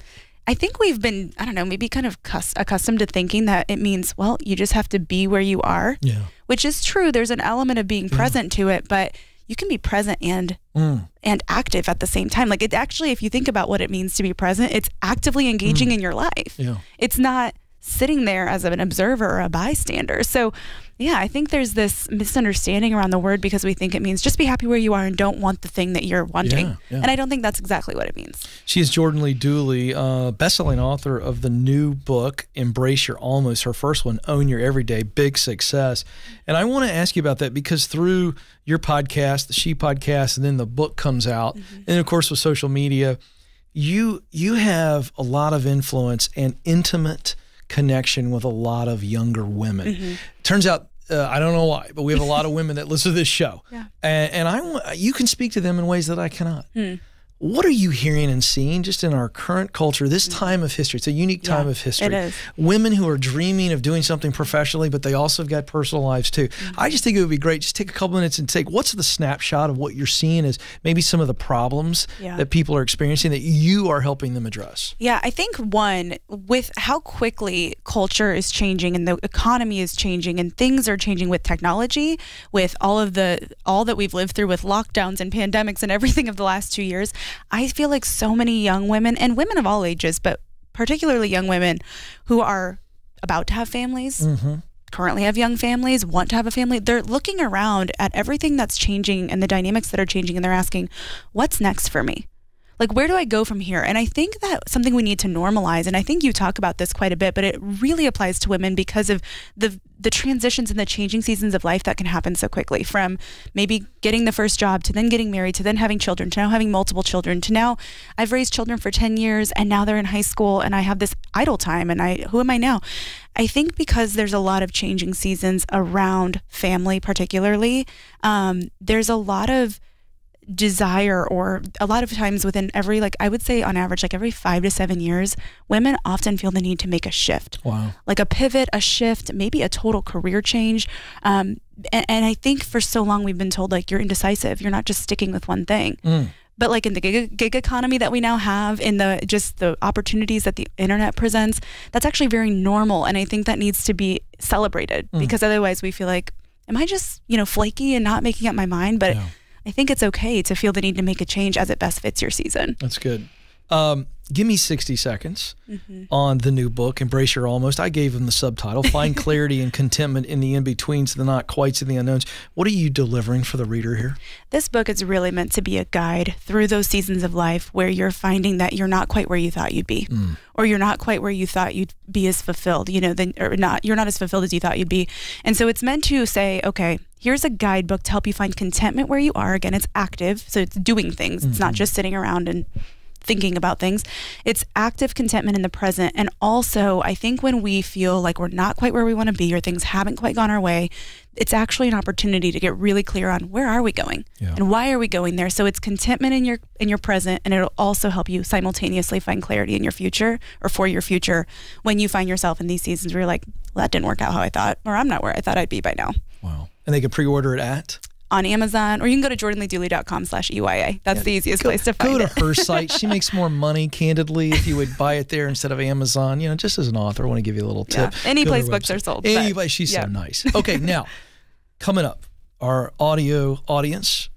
I think we've been, I don't know, maybe kind of cus accustomed to thinking that it means, well, you just have to be where you are, yeah. which is true. There's an element of being yeah. present to it, but you can be present and mm. and active at the same time. Like it actually, if you think about what it means to be present, it's actively engaging mm. in your life. Yeah. It's not sitting there as an observer or a bystander. So yeah, I think there's this misunderstanding around the word because we think it means just be happy where you are and don't want the thing that you're wanting. Yeah, yeah. And I don't think that's exactly what it means. She is Jordan Lee Dooley, uh, best-selling author of the new book, Embrace Your Almost, her first one, Own Your Everyday, big success. And I want to ask you about that because through your podcast, the She Podcast, and then the book comes out, mm-hmm. and of course with social media, you you have a lot of influence and intimate connection with a lot of younger women. Mm-hmm. Turns out, uh, I don't know why, but we have a lot of women that listen to this show. Yeah. And, and I, you can speak to them in ways that I cannot. Mm. What are you hearing and seeing just in our current culture, this mm. time of history? It's a unique time yeah, of history. It is. Women who are dreaming of doing something professionally, but they also have got personal lives too. Mm. I just think it would be great. Just take a couple minutes and take what's the snapshot of what you're seeing is maybe some of the problems yeah. that people are experiencing that you are helping them address. Yeah, I think one, with how quickly culture is changing and the economy is changing and things are changing with technology, with all of the, all that we've lived through with lockdowns and pandemics and everything of the last two years, I feel like so many young women and women of all ages, but particularly young women who are about to have families, mm-hmm. currently have young families, want to have a family, they're looking around at everything that's changing and the dynamics that are changing, and they're asking, what's next for me? Like, where do I go from here? And I think that's something we need to normalize. And I think you talk about this quite a bit, but it really applies to women because of the the transitions and the changing seasons of life that can happen so quickly, from maybe getting the first job to then getting married to then having children to now having multiple children to now I've raised children for ten years and now they're in high school and I have this idle time and I who am I now? I think because there's a lot of changing seasons around family particularly, um, there's a lot of desire, or a lot of times within every, like I would say on average, like every five to seven years, women often feel the need to make a shift. Wow. Like a pivot, a shift, maybe a total career change. Um, and, and I think for so long we've been told like, you're indecisive. You're not just sticking with one thing. Mm. But like in the gig, gig economy that we now have, in the just the opportunities that the internet presents, that's actually very normal. And I think that needs to be celebrated, mm. because otherwise we feel like, am I just, you know, flaky and not making up my mind? But yeah. I think it's okay to feel the need to make a change as it best fits your season. That's good. Um, give me sixty seconds mm-hmm. on the new book, Embrace Your Almost. I gave them the subtitle, Find Clarity and Contentment in the In-Betweens, the Not-Quites, and the Unknowns. What are you delivering for the reader here? This book is really meant to be a guide through those seasons of life where you're finding that you're not quite where you thought you'd be, mm. or you're not quite where you thought you'd be as fulfilled, you know, then, or not, you're not as fulfilled as you thought you'd be. And so it's meant to say, okay, here's a guidebook to help you find contentment where you are. Again, it's active, so it's doing things. Mm-hmm. It's not just sitting around and thinking about things. It's active contentment in the present. And also, I think when we feel like we're not quite where we want to be or things haven't quite gone our way, it's actually an opportunity to get really clear on where are we going yeah. and why are we going there. So it's contentment in your in your present, and it'll also help you simultaneously find clarity in your future, or for your future, when you find yourself in these seasons where you're like, well, that didn't work out how I thought, or I'm not where I thought I'd be by now. Wow. And they can pre-order it at? On Amazon, or you can go to jordan lee dooley dot com slash E Y A. That's yeah, the easiest go, place to find it. Go to it. her site. She makes more money, candidly, if you would buy it there instead of Amazon. You know, just as an author, I want to give you a little tip. Yeah, any go place books are sold. Any place, she's yeah. so nice. Okay, now, coming up, our audio audience,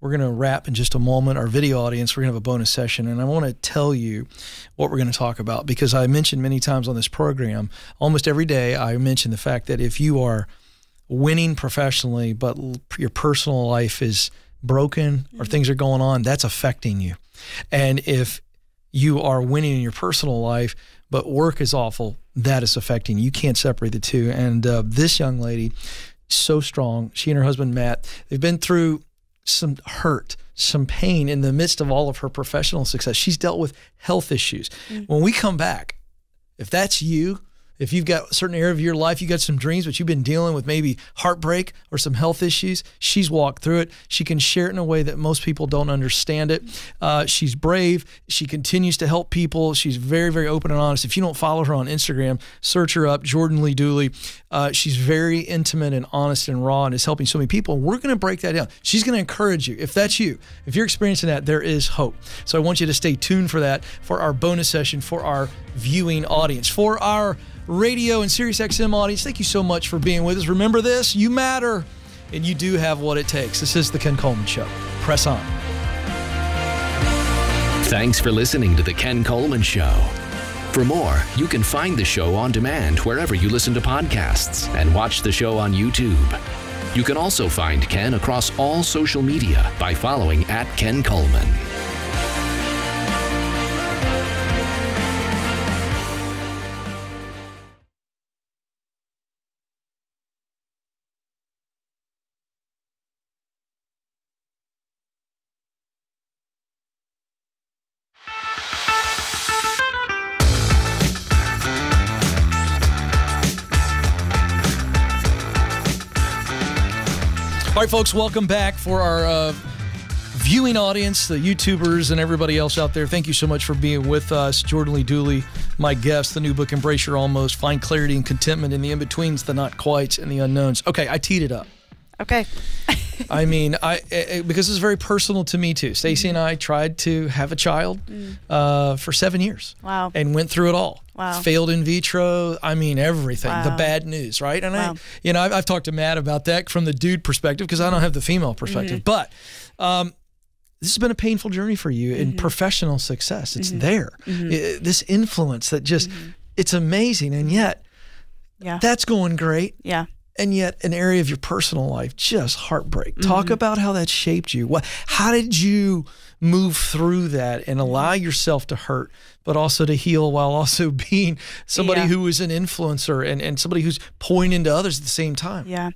we're going to wrap in just a moment. Our video audience, we're going to have a bonus session, and I want to tell you what we're going to talk about, because I mentioned many times on this program, almost every day I mention the fact that if you are winning professionally, but your personal life is broken or things are going on, that's affecting you. And if you are winning in your personal life, but work is awful, that is affecting you. You can't separate the two. And uh, this young lady, so strong, she and her husband, Matt, they've been through some hurt, some pain in the midst of all of her professional success. She's dealt with health issues. Mm-hmm. When we come back, if that's you, if you've got a certain area of your life, you got some dreams, but you've been dealing with maybe heartbreak or some health issues, she's walked through it. She can share it in a way that most people don't understand it. Uh, she's brave. She continues to help people. She's very, very open and honest. If you don't follow her on Instagram, search her up, Jordan Lee Dooley. Uh, she's very intimate and honest and raw and is helping so many people. We're going to break that down. She's going to encourage you. If that's you, if you're experiencing that, there is hope. So I want you to stay tuned for that, for our bonus session, for our viewing audience, for our radio and Sirius X M audience. Thank you so much for being with us. Remember this, you matter, and you do have what it takes. This is The Ken Coleman Show. Press on. Thanks for listening to The Ken Coleman Show. For more, you can find the show on demand wherever you listen to podcasts and watch the show on YouTube. You can also find Ken across all social media by following at Ken Coleman. All right, folks, welcome back for our uh, viewing audience, the YouTubers and everybody else out there. Thank you so much for being with us. Jordan Lee Dooley, my guest, the new book, Embrace Your Almost, Find Clarity and Contentment in the In-Betweens, the Not-Quites, and the Unknowns. Okay, I teed it up. Okay. I mean, I, I because it's very personal to me, too. Stacey mm-hmm. and I tried to have a child mm. uh, for seven years. Wow. And went through it all. Wow. Failed in vitro. I mean, everything. Wow. The bad news, right? And wow. I, you know, I've, I've talked to Matt about that from the dude perspective because I don't have the female perspective. Mm-hmm. But um, this has been a painful journey for you mm-hmm. in professional success. It's mm-hmm. there. Mm-hmm. It, this influence that just, mm-hmm. it's amazing. And yet, yeah. that's going great. Yeah. And yet an area of your personal life, just heartbreak. Mm-hmm. Talk about how that shaped you. What, how did you move through that and allow yourself to hurt, but also to heal while also being somebody yeah. who is an influencer and, and somebody who's pointing to others at the same time? Yeah.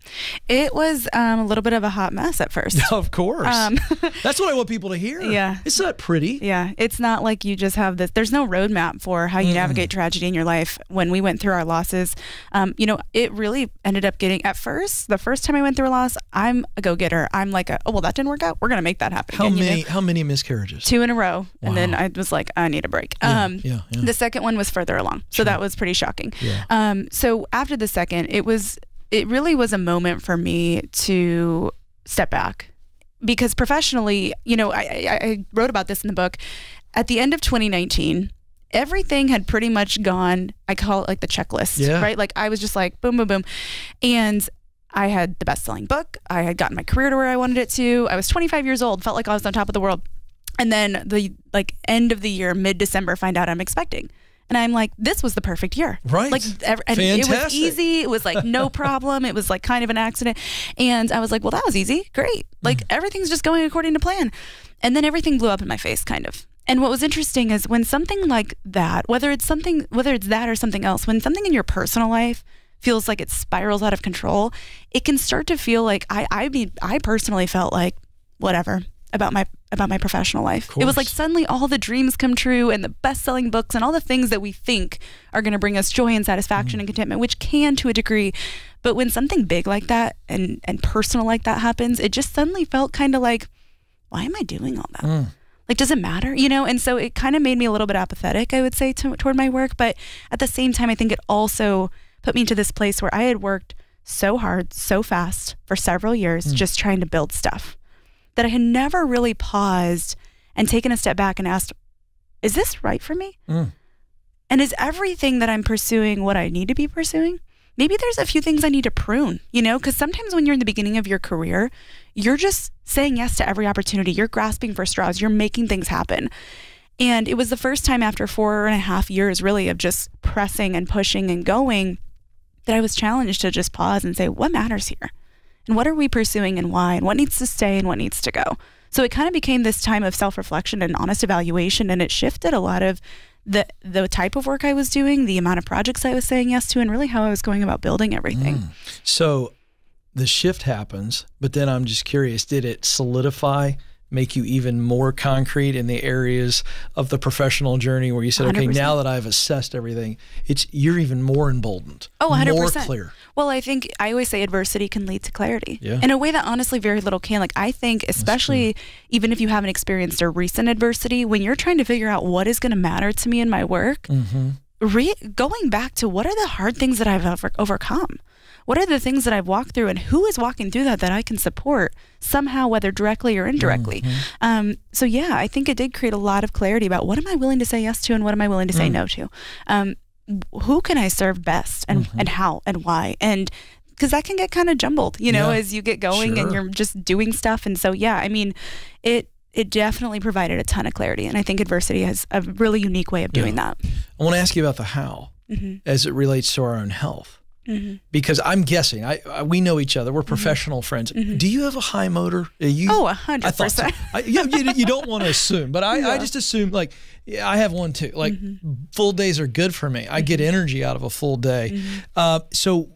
It was um, a little bit of a hot mess at first. Of course. Um, That's what I want people to hear. Yeah. It's not pretty. Yeah. It's not like you just have this, there's no roadmap for how you mm. navigate tragedy in your life. When we went through our losses, um, you know, it really ended up getting, at first, the first time I went through a loss, I'm a go-getter. I'm like, a, oh, well, that didn't work out. We're going to make that happen. How again, many, you know? How many miscarriages? Two in a row. Wow. And then I was like, I need a break. Um, Yeah, yeah, yeah. The second one was further along. So sure. that was pretty shocking. Yeah. Um, so after the second, it was, it really was a moment for me to step back because professionally, you know, I, I, I wrote about this in the book at the end of twenty nineteen, everything had pretty much gone. I call it like the checklist, yeah. right? Like I was just like, boom, boom, boom. And I had the best selling book. I had gotten my career to where I wanted it to. I was twenty-five years old, felt like I was on top of the world. And then the like end of the year, mid-December, find out I'm expecting. And I'm like, this was the perfect year. Right. Like, and fantastic. It was easy. It was like no problem. It was like kind of an accident. And I was like, well, that was easy. Great. Like mm-hmm. everything's just going according to plan. And then everything blew up in my face kind of. And what was interesting is when something like that, whether it's something, whether it's that or something else, when something in your personal life feels like it spirals out of control, it can start to feel like I, I mean, I personally felt like whatever about my about my professional life. It was like suddenly all the dreams come true and the best-selling books and all the things that we think are going to bring us joy and satisfaction mm. and contentment, which can to a degree. But when something big like that and, and personal like that happens, it just suddenly felt kind of like, why am I doing all that? Mm. Like, does it matter? You know, and so it kind of made me a little bit apathetic, I would say, to, toward my work. But at the same time, I think it also put me to this place where I had worked so hard, so fast for several years, mm. just trying to build stuff. That I had never really paused and taken a step back and asked, is this right for me? Mm. And is everything that I'm pursuing what I need to be pursuing? Maybe there's a few things I need to prune, you know, because sometimes when you're in the beginning of your career, you're just saying yes to every opportunity. You're grasping for straws. You're making things happen. And it was the first time after four and a half years really of just pressing and pushing and going that I was challenged to just pause and say, what matters here? and what are we pursuing and why, and what needs to stay and what needs to go. So it kind of became this time of self-reflection and honest evaluation, and it shifted a lot of the the type of work I was doing, the amount of projects I was saying yes to, and really how I was going about building everything. Mm. So the shift happens, but then I'm just curious, did it solidify, make you even more concrete in the areas of the professional journey where you said, okay, one hundred percent. Now that I've assessed everything, it's you're even more emboldened, oh, one hundred percent. More clear. Well, I think I always say adversity can lead to clarity, yeah. in a way that honestly very little can. Like I think, especially even if you haven't experienced a recent adversity, when you're trying to figure out what is going to matter to me in my work, mm-hmm. re going back to what are the hard things that I've over overcome? What are the things that I've walked through, and who is walking through that that I can support somehow, whether directly or indirectly? Mm-hmm. um, so yeah, I think it did create a lot of clarity about what am I willing to say yes to and what am I willing to say mm. no to? Um, who can I serve best and, mm-hmm. and how and why? And because that can get kind of jumbled, you know, yeah. as you get going sure. and you're just doing stuff. And so, yeah, I mean, it it definitely provided a ton of clarity. And I think adversity has a really unique way of doing yeah. that. I want to ask you about the how mm-hmm. as it relates to our own health. Mm-hmm. Because I'm guessing, I, I we know each other. We're professional mm-hmm. friends. Mm-hmm. Do you have a high motor? Are you, oh, one hundred percent. I thought so. I, you, you, you don't want to assume, but I, yeah. I just assume, like, yeah, I have one too. Like, mm-hmm. full days are good for me. Mm-hmm. I get energy out of a full day. Mm-hmm. uh, so,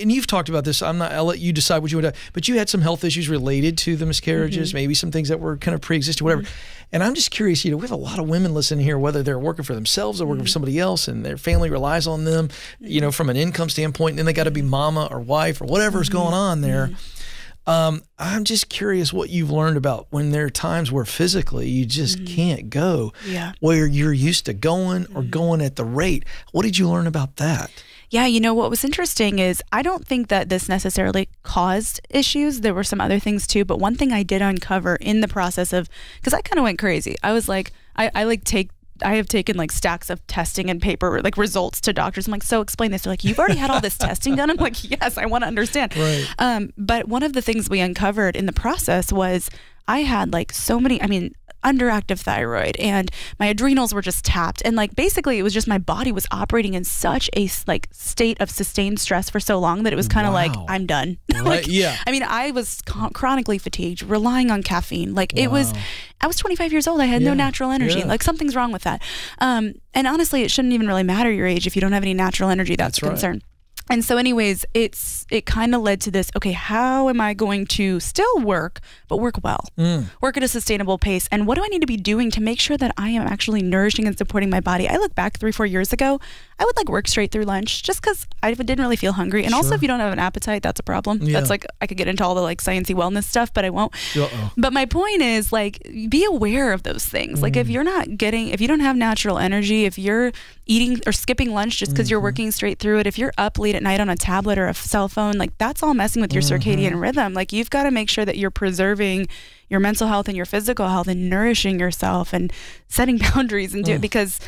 and you've talked about this. I'm not, I'll let you decide what you would have, but you had some health issues related to the miscarriages, mm-hmm. maybe some things that were kind of pre-existing, whatever. Mm-hmm. And I'm just curious, you know, we have a lot of women listening here, whether they're working for themselves or working mm-hmm. for somebody else, and their family relies on them, mm-hmm. you know, from an income standpoint, and then they got to be mama or wife or whatever's mm-hmm. going on there. Mm-hmm. um, I'm just curious what you've learned about when there are times where physically you just mm-hmm. can't go yeah. where you're used to going mm-hmm. or going at the rate. What did you learn about that? Yeah, you know, what was interesting is I don't think that this necessarily caused issues. There were some other things too, but one thing I did uncover in the process of, because I kind of went crazy. I was like, I, I like take, I have taken like stacks of testing and paper, like results to doctors. I'm like, so explain this. They're like, you've already had all this testing done? I'm like, yes, I want to understand. Right. Um, but one of the things we uncovered in the process was I had like so many, I mean, underactive thyroid, and my adrenals were just tapped, and like basically it was just my body was operating in such a like state of sustained stress for so long that it was kind of wow. like I'm done. Right. Like, yeah, I mean, I was chronically fatigued, relying on caffeine. Like wow. it was, I was twenty-five years old. I had yeah. no natural energy. Yeah. Like something's wrong with that. Um, and honestly, it shouldn't even really matter your age if you don't have any natural energy. That's, that's the right. concern. And so anyways, it's it kind of led to this, okay, how am I going to still work, but work well, mm. work at a sustainable pace? And what do I need to be doing to make sure that I am actually nourishing and supporting my body? I look back three, four years ago, I would like work straight through lunch just because I didn't really feel hungry. And sure. also if you don't have an appetite, that's a problem. Yeah. That's like, I could get into all the like sciencey wellness stuff, but I won't. Uh-oh. But my point is like, be aware of those things. Mm. Like if you're not getting, if you don't have natural energy, if you're eating or skipping lunch just because mm-hmm. you're working straight through it, if you're up late at night on a tablet or a cell phone, like that's all messing with your mm-hmm. circadian rhythm. Like you've got to make sure that you're preserving your mental health and your physical health and nourishing yourself and setting boundaries and do mm. it, because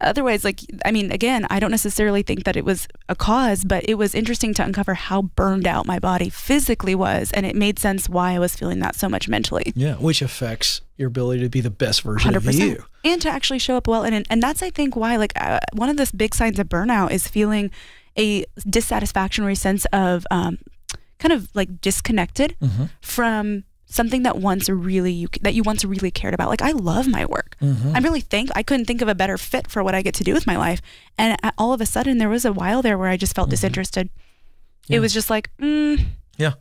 otherwise, like, I mean, again, I don't necessarily think that it was a cause, but it was interesting to uncover how burned out my body physically was. And it made sense why I was feeling that so much mentally. Yeah. Which affects your ability to be the best version one hundred percent. Of you. And to actually show up well. And, and that's, I think, why, like, uh, one of the big signs of burnout is feeling a dissatisfaction or a sense of um, kind of like disconnected mm-hmm. from something that once really you that you once really cared about. Like I love my work. Mm-hmm. I really think I couldn't think of a better fit for what I get to do with my life. And all of a sudden, there was a while there where I just felt mm-hmm. disinterested. Yeah. It was just like, mm, yeah,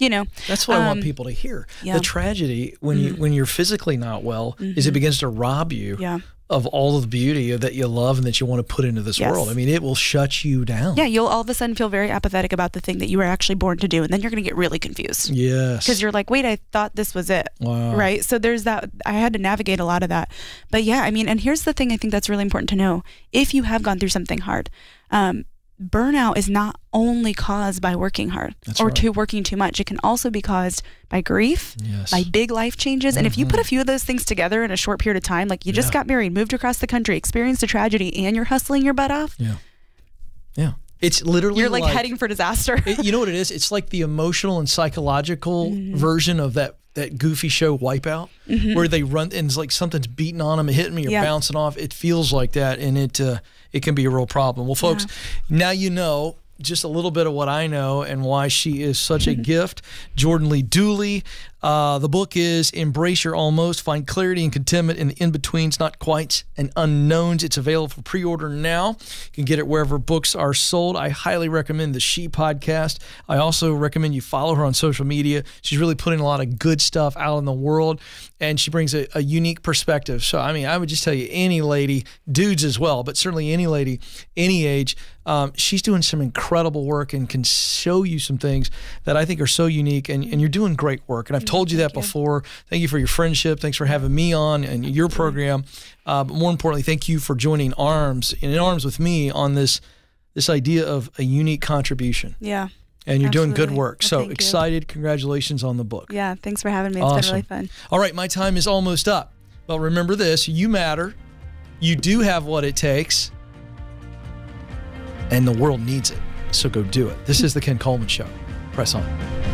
you know. That's what um, I want people to hear. Yeah. The tragedy when mm-hmm. you when you're physically not well mm-hmm. is it begins to rob you. Yeah. Of all of the beauty that you love and that you want to put into this yes. world. I mean, it will shut you down. Yeah, you'll all of a sudden feel very apathetic about the thing that you were actually born to do, and then you're going to get really confused. Yes. Because you're like, wait, I thought this was it. Wow. Right? So there's that. I had to navigate a lot of that. But yeah, I mean, and here's the thing I think that's really important to know. If you have gone through something hard, um, burnout is not only caused by working hard that's or right. to working too much. It can also be caused by grief, yes. by big life changes. Mm-hmm. And if you put a few of those things together in a short period of time, like you yeah. just got married, moved across the country, experienced a tragedy, and you're hustling your butt off. Yeah. Yeah. It's literally you're like, like heading for disaster. It, you know what it is? It's like the emotional and psychological mm-hmm. version of that that goofy show Wipeout mm-hmm. where they run and it's like something's beating on them and hitting me or yeah. bouncing off. It feels like that, and it uh, it can be a real problem. Well, folks, yeah. now you know just a little bit of what I know and why she is such a gift. Jordan Lee Dooley. Uh, the book is Embrace Your Almost, Find Clarity and Contentment in the In-Betweens, Not Quite, and Unknowns. It's available for pre-order now. You can get it wherever books are sold. I highly recommend the She Podcast. I also recommend you follow her on social media. She's really putting a lot of good stuff out in the world, and she brings a, a unique perspective. So, I mean, I would just tell you, any lady, dudes as well, but certainly any lady, any age, um, she's doing some incredible work and can show you some things that I think are so unique, and, and you're doing great work. And I've told you that before. Thank you for your friendship. Thanks for having me on and your program. Uh, but more importantly, thank you for joining arms and in arms with me on this this idea of a unique contribution. Yeah. And you're Absolutely. doing good work. Well, so excited. You. Congratulations on the book. Yeah. Thanks for having me. It's awesome. Been really fun. All right. My time is almost up. But remember this. You matter. You do have what it takes. And the world needs it. So go do it. This is The Ken Coleman Show. Press on.